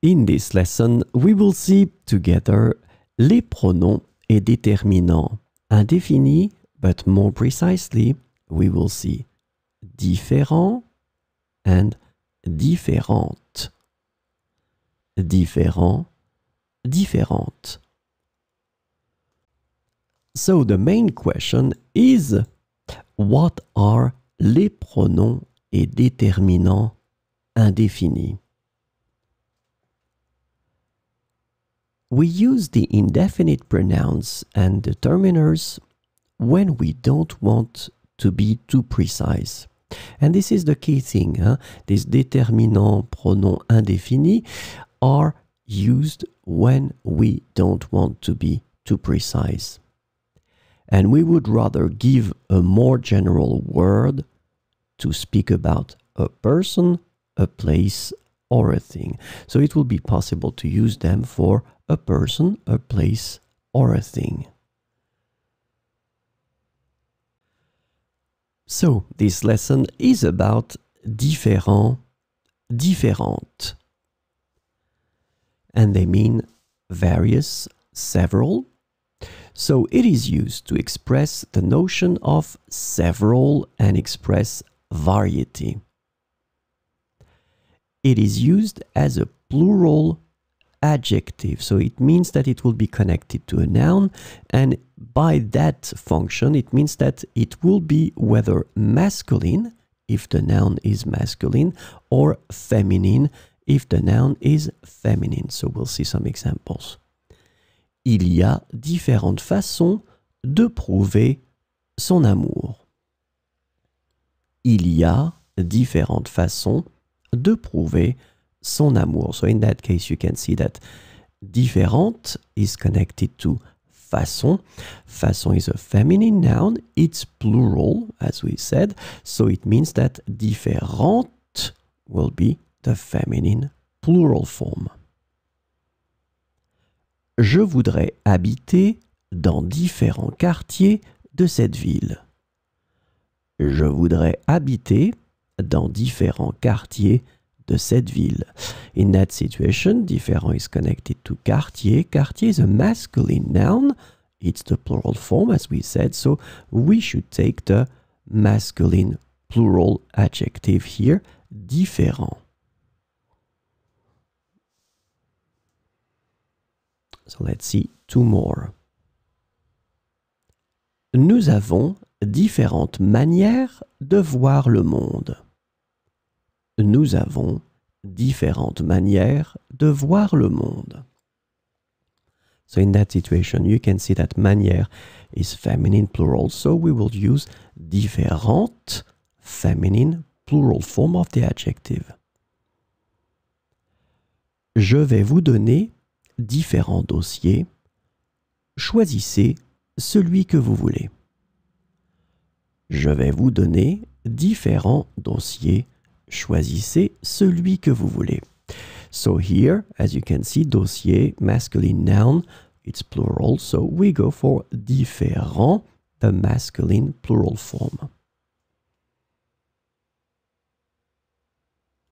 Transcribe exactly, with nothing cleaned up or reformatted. In this lesson, we will see together les pronoms et déterminants indéfinis, but more precisely, we will see différent and différente. Différent, différente. So the main question is, what are les pronoms et déterminants indéfinis? We use the indefinite pronouns and determiners when we don't want to be too precise. And this is the key thing, huh? These determinants, pronoms indéfinis are used when we don't want to be too precise. And we would rather give a more general word to speak about a person, a place, or a thing. So it will be possible to use them for a person, a place, or a thing. So, this lesson is about différent, différente. And they mean various, several. So, it is used to express the notion of several and express variety. It is used as a plural adjective, so it means that it will be connected to a noun, and by that function it means that it will be whether masculine if the noun is masculine or feminine if the noun is feminine. So we'll see some examples. Il y a différentes façons de prouver son amour. Il y a différentes façons de prouver son amour. So in that case, you can see that différente is connected to façon. Façon is a feminine noun. It's plural, as we said. So it means that différente will be the feminine plural form. Je voudrais habiter dans différents quartiers de cette ville. Je voudrais habiter dans différents quartiers de cette ville. In that situation, différent is connected to quartier. Quartier is a masculine noun. It's the plural form, as we said, so we should take the masculine plural adjective here, différent. So let's see two more. Nous avons différentes manières de voir le monde. Nous avons différentes manières de voir le monde. So in that situation, you can see that manière is feminine plural. So we will use différentes, feminine plural form of the adjective. Je vais vous donner différents dossiers. Choisissez celui que vous voulez. Je vais vous donner différents dossiers. Choisissez celui que vous voulez. So here, as you can see, dossier, masculine noun, it's plural, so we go for différent, the masculine plural form.